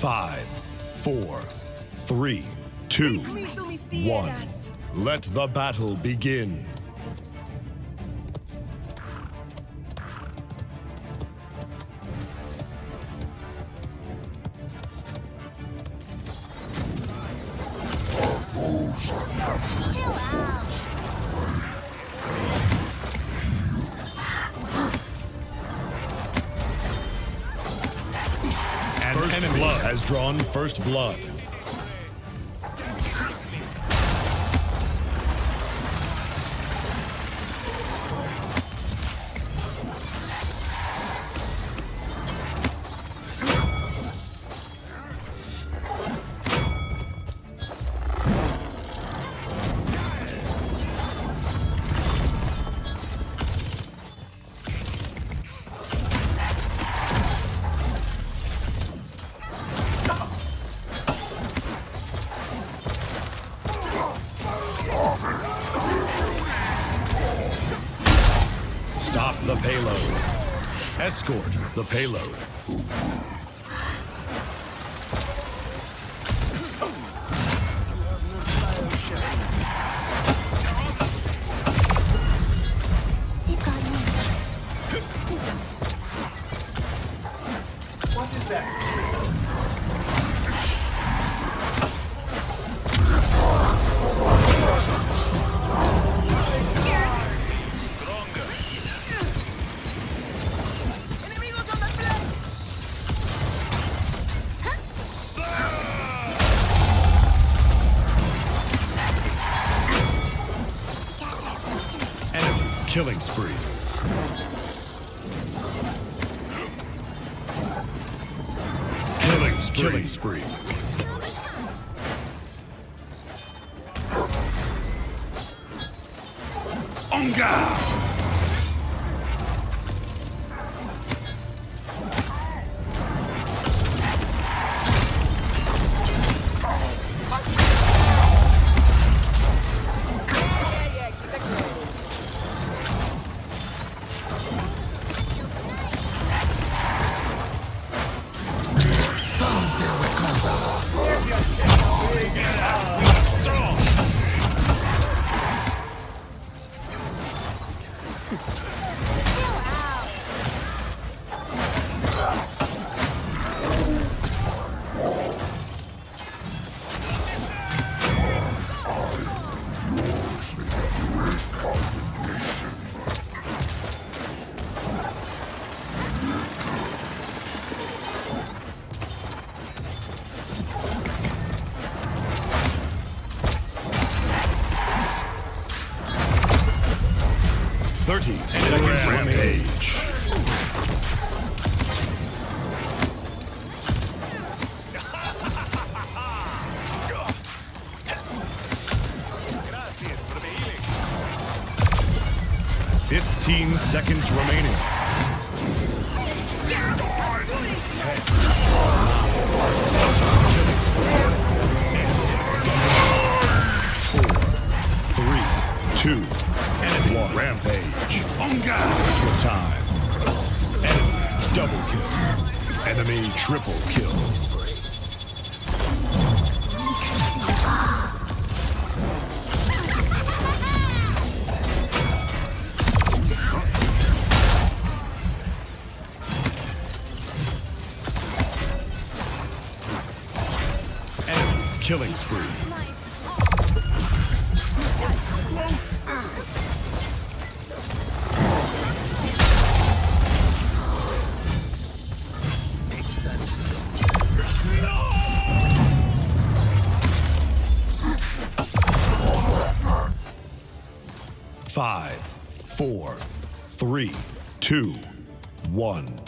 5, 4, 3, 2, 1. Let the battle begin. Has drawn first blood. Stop the payload. Escort the payload. What is that? Killing spree. Killing spree. Onga! Rampage. Gracias for the healing. 15 seconds remaining. Enemy rampage. Onga! Time. Enemy double kill. Enemy triple kill. Enemy killing spree. No! 5, 4, 3, 2, 1.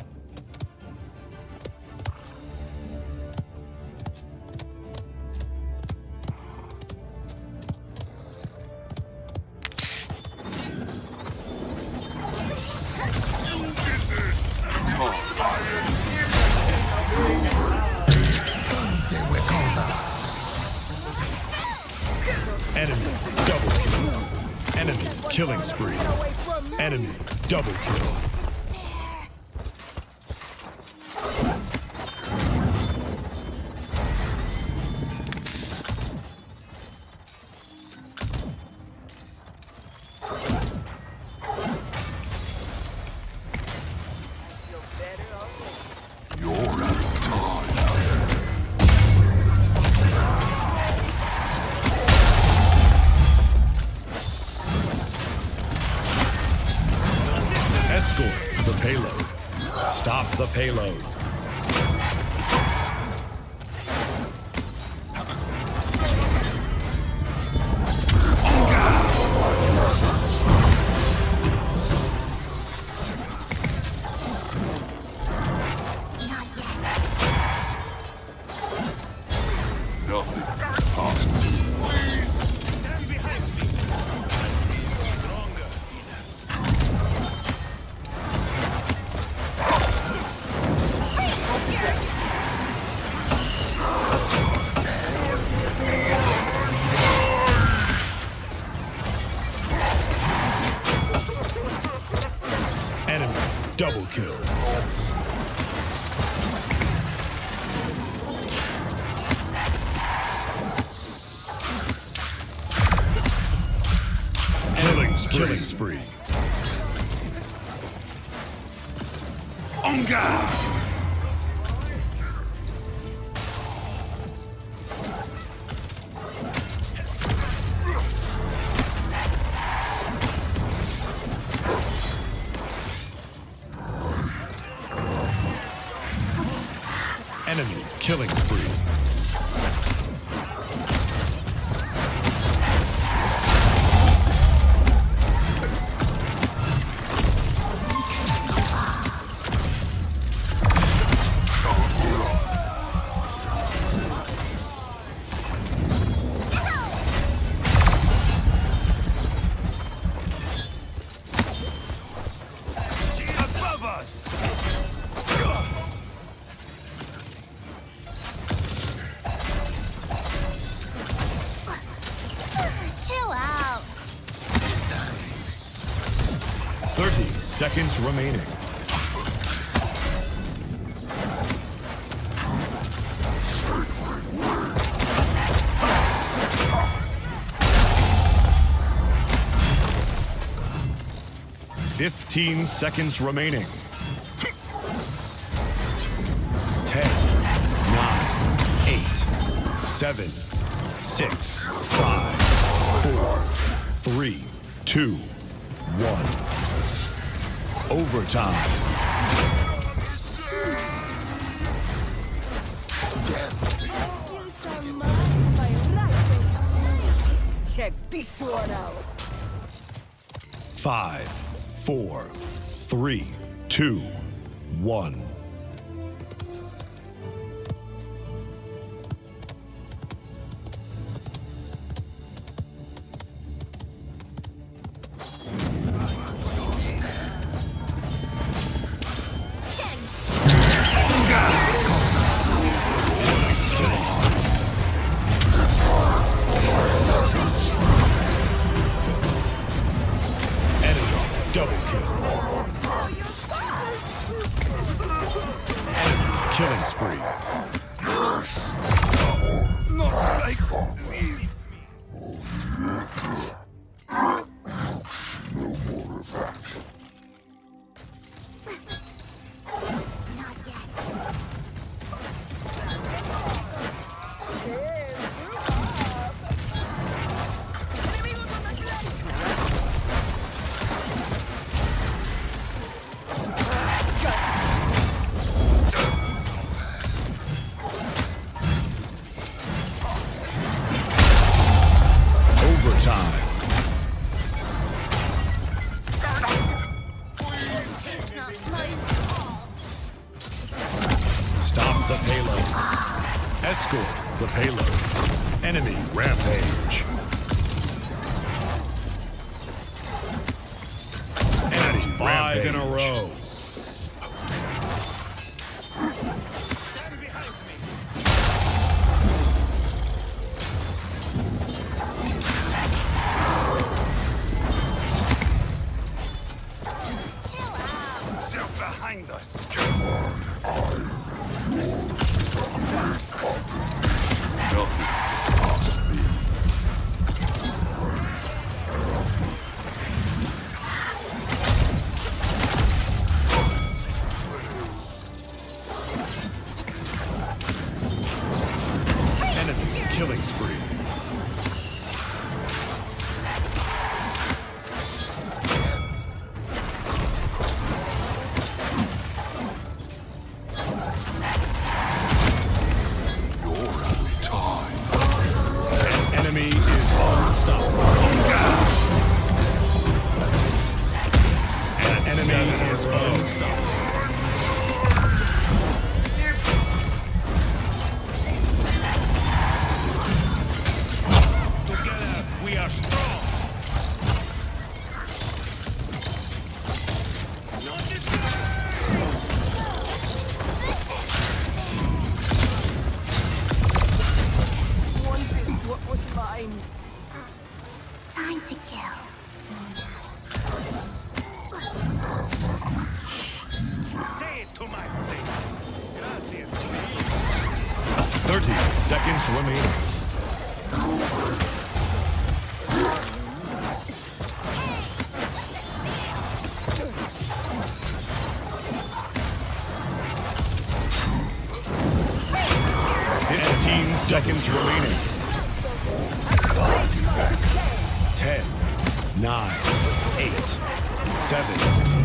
Enemy double kill. Enemy killing spree. Enemy double kill. payload. Double kill. Killing spree. On guard. Enemy killing spree. Seconds remaining. Fifteen seconds remaining. 10, 9, 8, 7, 6, 5, 4, 3, 2, 1. Overtime. You shall mount my rifle. Check this one out. 5, 4, 3, 2, 1. Double kill. And killing spree. Not like this. Stop the payload. Escort the payload. Enemy rampage. And it's 5 in a row. Behind us. Come on, I'm yours. Nothing stops me. to my face. Gracias. 30 seconds remaining. Seconds remaining. 10, 9, 8, 7.